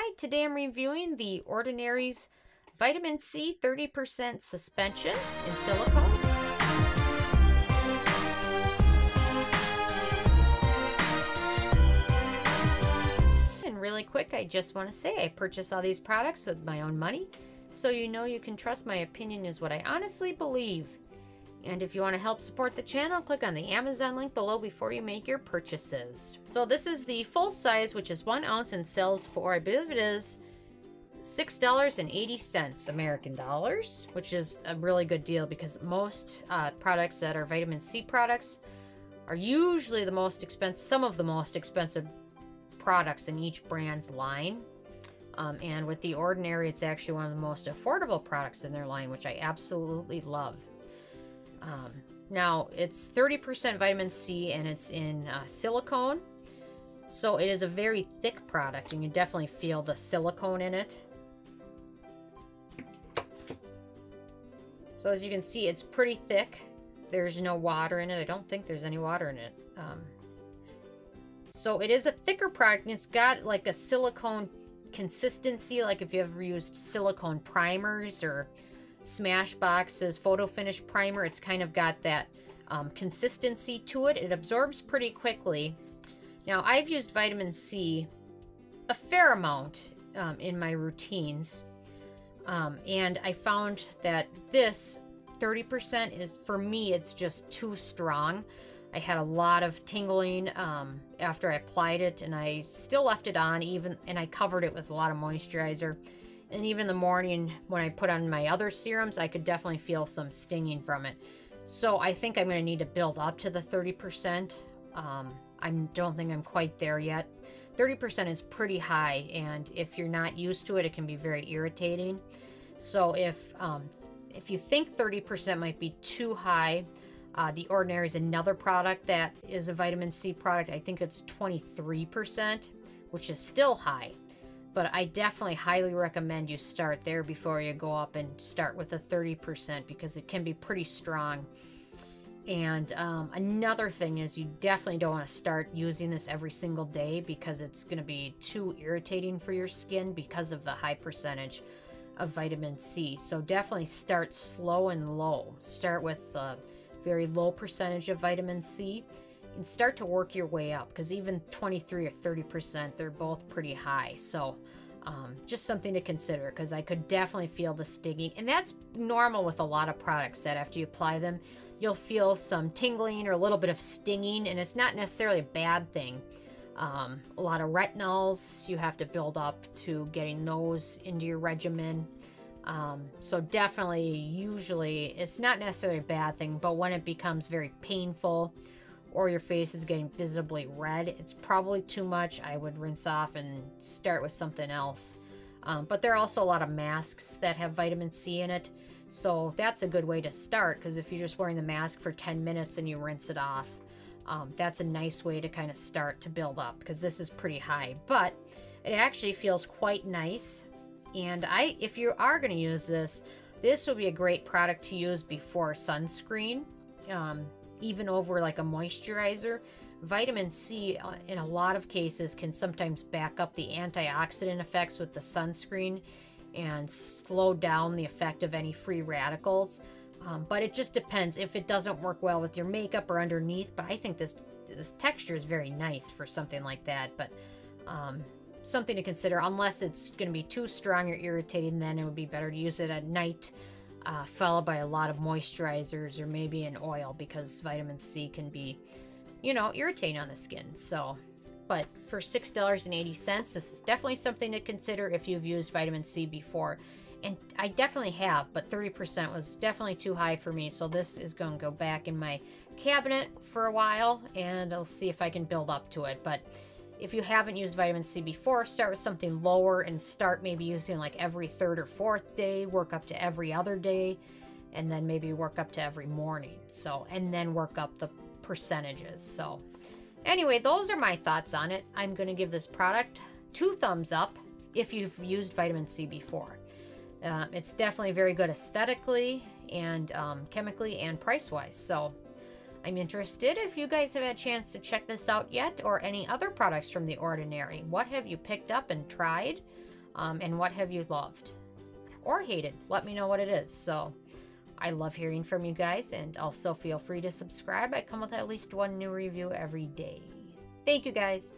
Hi, today I'm reviewing The Ordinary's Vitamin C 30% suspension in silicone. And really quick, I just want to say I purchased all these products with my own money, so you know you can trust my opinion is what I honestly believe. And if you want to help support the channel, click on the Amazon link below before you make your purchases. So this is the full size, which is 1 ounce and sells for, I believe it is $6.80 American dollars, which is a really good deal because most products that are vitamin C products are usually the most expensive, some of the most expensive products in each brand's line. And with The Ordinary, it's actually one of the most affordable products in their line, which I absolutely love. Now it's 30% vitamin C and it's in silicone, so it is a very thick product and you definitely feel the silicone in it. So as you can see, it's pretty thick. There's no water in it. I don't think there's any water in it. So it is a thicker product and it's got like a silicone consistency, like if you ever used silicone primers or Smashbox's Photo Finish Primer. It's kind of got that consistency to it. It absorbs pretty quickly. Now, I've used vitamin C a fair amount in my routines, and I found that this 30% is, for me, it's just too strong. I had a lot of tingling after I applied it, and I still left it on, and I covered it with a lot of moisturizer. And even in the morning when I put on my other serums, I could definitely feel some stinging from it. So I think I'm going to need to build up to the 30%. I don't think I'm quite there yet. 30% is pretty high, and if you're not used to it, it can be very irritating. So if you think 30% might be too high, The Ordinary is another product that is a vitamin C product. I think it's 23%, which is still high. But I definitely highly recommend you start there before you go up and start with a 30% because it can be pretty strong. And another thing is you definitely don't want to start using this every single day because it's going to be too irritating for your skin because of the high percentage of vitamin C. So definitely start slow and low. Start with a very low percentage of vitamin C and start to work your way up, because even 23 or 30%, they're both pretty high. So just something to consider, because I could definitely feel the stinging, and that's normal with a lot of products, that after you apply them you'll feel some tingling or a little bit of stinging, and it's not necessarily a bad thing. A lot of retinols, you have to build up to getting those into your regimen. So definitely, usually it's not necessarily a bad thing, but when it becomes very painful or your face is getting visibly red, it's probably too much. I would rinse off and start with something else. But there are also a lot of masks that have vitamin C in it, so that's a good way to start, because if you're just wearing the mask for 10 minutes and you rinse it off, that's a nice way to kind of start to build up, because this is pretty high. But it actually feels quite nice, and if you are going to use this, this would be a great product to use before sunscreen. Even over like a moisturizer. Vitamin C in a lot of cases can sometimes back up the antioxidant effects with the sunscreen and slow down the effect of any free radicals, but it just depends if it doesn't work well with your makeup or underneath. But I think this texture is very nice for something like that, but something to consider. Unless it's going to be too strong or irritating, then it would be better to use it at night, followed by a lot of moisturizers or maybe an oil, because vitamin C can be, you know, irritating on the skin. So, but for $6.80, this is definitely something to consider if you've used vitamin C before. And I definitely have, but 30% was definitely too high for me. So this is going to go back in my cabinet for a while, and I'll see if I can build up to it. But if you haven't used vitamin C before, start with something lower and start maybe using like every third or fourth day, work up to every other day, and then maybe work up to every morning. So, and then work up the percentages. So anyway, those are my thoughts on it. I'm going to give this product 2 thumbs up if you've used vitamin C before. It's definitely very good aesthetically and chemically and price-wise. So I'm interested if you guys have had a chance to check this out yet, or any other products from The Ordinary. What have you picked up and tried? and what have you loved or hated. Let me know what it is. So I love hearing from you guys, and also feel free to subscribe. I come with at least one new review every day. Thank you guys.